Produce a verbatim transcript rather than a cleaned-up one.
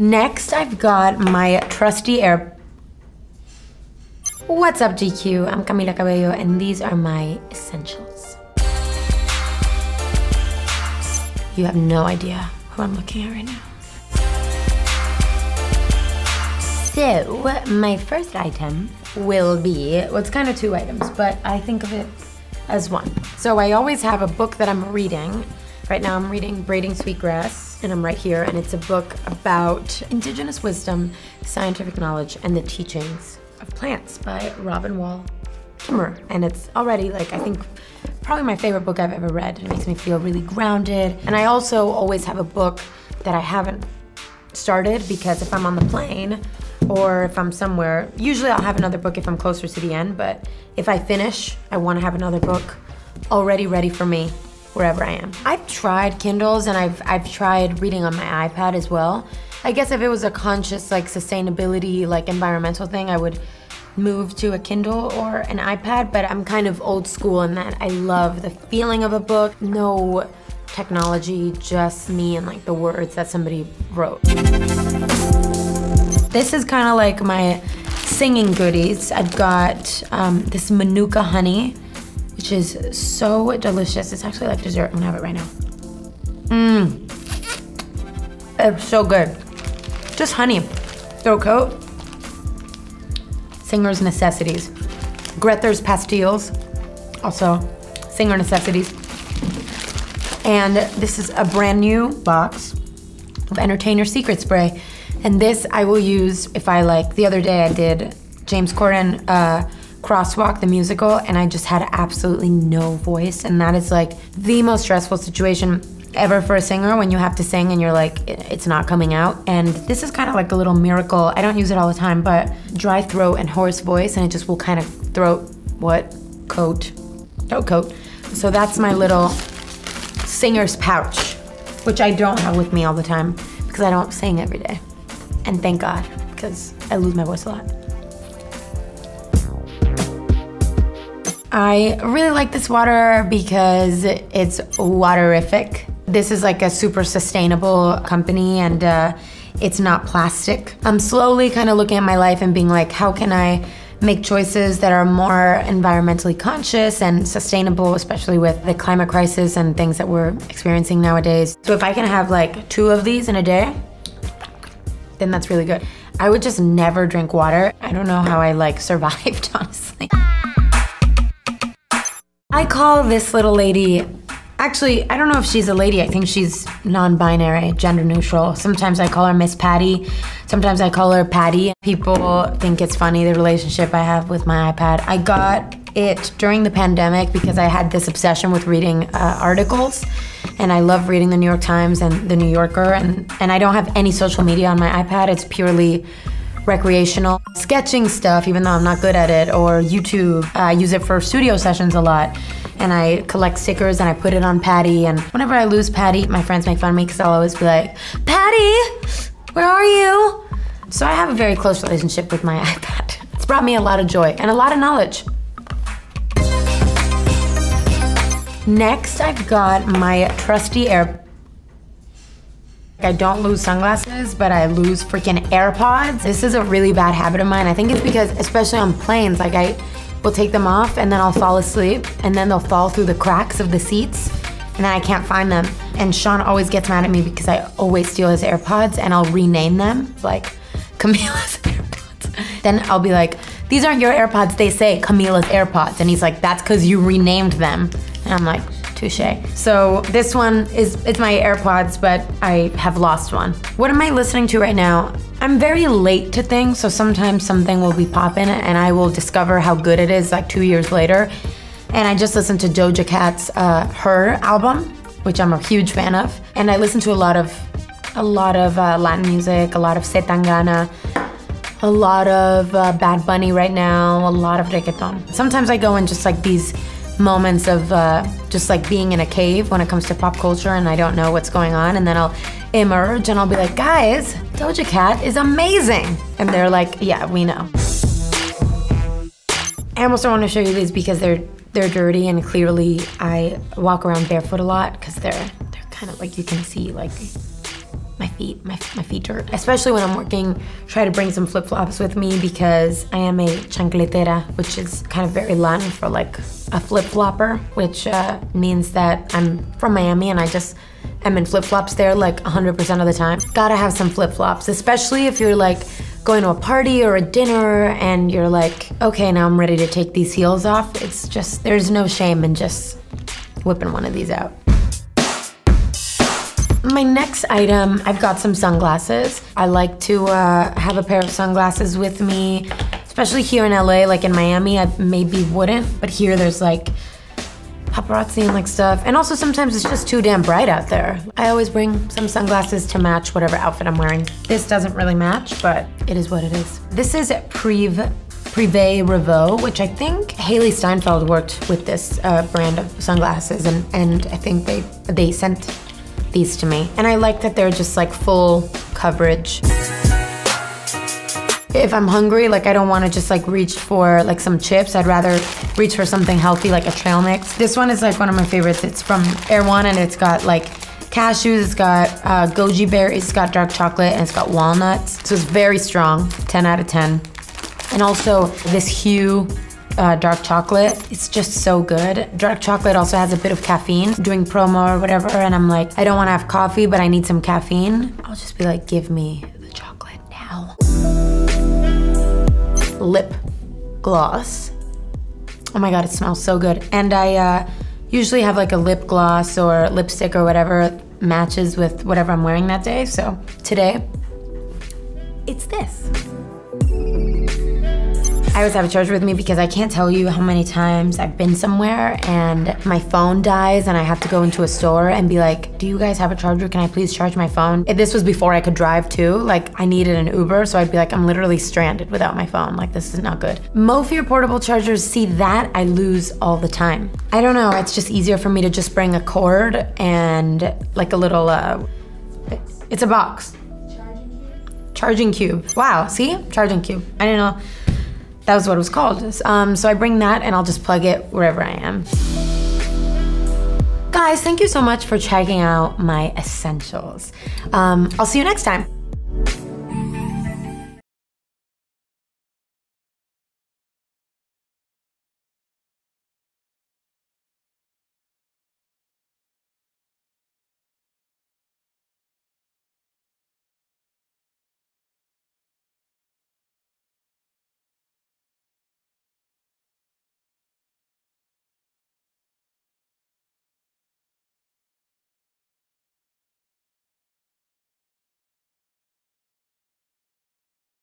Next, I've got my trusty air... What's up, G Q? I'm Camila Cabello, and these are my essentials. You have no idea who I'm looking at right now. So, my first item will be... Well, it's kind of two items, but I think of it as one. So I always have a book that I'm reading. Right now I'm reading Braiding Sweetgrass, and I'm right here, and it's a book about indigenous wisdom, scientific knowledge, and the teachings of plants by Robin Wall Kimmerer. And it's already, like, I think, probably my favorite book I've ever read. It makes me feel really grounded. And I also always have a book that I haven't started, because if I'm on the plane, or if I'm somewhere, usually I'll have another book if I'm closer to the end, but if I finish, I want to have another book already ready for me wherever I am. I've tried Kindles, and I've I've tried reading on my iPad as well. I guess if it was a conscious, like, sustainability, like, environmental thing, I would move to a Kindle or an iPad, but I'm kind of old school in that I love the feeling of a book. No technology, just me and, like, the words that somebody wrote. This is kind of like my singing goodies. I've got um, this Manuka honey, which is so delicious. It's actually like dessert. I'm gonna have it right now. Mmm, it's so good. Just honey, throw coat, singer's necessities. Grether's Pastilles, also singer necessities. And this is a brand new box of Entertainer Secret Spray. And this I will use if I, like, the other day I did James Corden, uh, Crosswalk, the musical, and I just had absolutely no voice, and that is, like, the most stressful situation ever for a singer, when you have to sing and you're like, it's not coming out. And this is kind of like a little miracle. I don't use it all the time, but dry throat and hoarse voice, and it just will kind of throat, what? Coat, throat coat. So that's my little singer's pouch, which I don't have with me all the time, because I don't sing every day. And thank God, because I lose my voice a lot. I really like this water because it's waterific. This is like a super sustainable company, and uh, it's not plastic. I'm slowly kind of looking at my life and being like, how can I make choices that are more environmentally conscious and sustainable, especially with the climate crisis and things that we're experiencing nowadays. So if I can have like two of these in a day, then that's really good. I would just never drink water. I don't know how I like survived, honestly. I call this little lady, actually, I don't know if she's a lady. I think she's non-binary, gender neutral. Sometimes I call her Miss Patty. Sometimes I call her Patty. People think it's funny, the relationship I have with my iPad. I got it during the pandemic because I had this obsession with reading uh, articles. And I love reading the New York Times and the New Yorker. And, and I don't have any social media on my iPad. It's purely recreational. Sketching stuff, even though I'm not good at it, or YouTube. Uh, I use it for studio sessions a lot, and I collect stickers and I put it on Patty, and whenever I lose Patty, my friends make fun of me because I'll always be like, Patty, where are you? So I have a very close relationship with my iPad. It's brought me a lot of joy and a lot of knowledge. Next, I've got my trusty AirPods. I don't lose sunglasses, but I lose freaking AirPods. This is a really bad habit of mine. I think it's because, especially on planes, like I will take them off and then I'll fall asleep and then they'll fall through the cracks of the seats and then I can't find them. And Sean always gets mad at me because I always steal his AirPods and I'll rename them, like, Camila's AirPods. Then I'll be like, these aren't your AirPods, they say Camila's AirPods. And he's like, that's because you renamed them. And I'm like, touché. So this one is, it's my AirPods, but I have lost one. What am I listening to right now? I'm very late to things, so sometimes something will be popping and I will discover how good it is like two years later. And I just listened to Doja Cat's uh, Her album, which I'm a huge fan of. And I listen to a lot of, a lot of uh, Latin music, a lot of Se Tangana, a lot of uh, Bad Bunny right now, a lot of reggaeton. Sometimes I go in just like these moments of uh, just like being in a cave when it comes to pop culture and I don't know what's going on, and then I'll emerge and I'll be like, guys, Doja Cat is amazing. And they're like, yeah, we know. I almost don't want to show you these because they're they're dirty, and clearly I walk around barefoot a lot because they're, they're kind of like, you can see like my feet, my, my feet dirt. Especially when I'm working, try to bring some flip-flops with me because I am a chancletera, which is kind of very Latin for like a flip-flopper, which uh, means that I'm from Miami and I just am in flip-flops there like one hundred percent of the time. Gotta have some flip-flops, especially if you're like going to a party or a dinner and you're like, okay, now I'm ready to take these heels off. It's just, there's no shame in just whipping one of these out. My next item, I've got some sunglasses. I like to uh, have a pair of sunglasses with me, especially here in L A, like in Miami, I maybe wouldn't, but here there's like paparazzi and like stuff. And also sometimes it's just too damn bright out there. I always bring some sunglasses to match whatever outfit I'm wearing. This doesn't really match, but it is what it is. This is Privé Privé Revaux, which I think Hailey Steinfeld worked with this uh, brand of sunglasses, and, and I think they, they sent these to me. And I like that they're just like full coverage. If I'm hungry, like I don't wanna just like reach for like some chips. I'd rather reach for something healthy like a trail mix. This one is like one of my favorites. It's from Air One and it's got like cashews, it's got uh, goji berries, it's got dark chocolate, and it's got walnuts. So it's very strong, ten out of ten. And also this hue, Uh, dark chocolate, it's just so good. Dark chocolate also has a bit of caffeine. I'm doing promo or whatever and I'm like, I don't wanna have coffee, but I need some caffeine. I'll just be like, give me the chocolate now. Lip gloss. Oh my God, it smells so good. And I uh, usually have like a lip gloss or lipstick or whatever matches with whatever I'm wearing that day. So today, it's this. I always have a charger with me because I can't tell you how many times I've been somewhere and my phone dies and I have to go into a store and be like, do you guys have a charger? Can I please charge my phone? This was before I could drive too. Like I needed an Uber, so I'd be like, I'm literally stranded without my phone. Like this is not good. Mophie portable chargers, see that I lose all the time. I don't know, it's just easier for me to just bring a cord and like a little, uh, it's a box. Charging cube? Charging cube. Wow, see? Charging cube. I didn't know. That was what it was called. Um, so I bring that and I'll just plug it wherever I am. Guys, thank you so much for checking out my essentials. Um, I'll see you next time.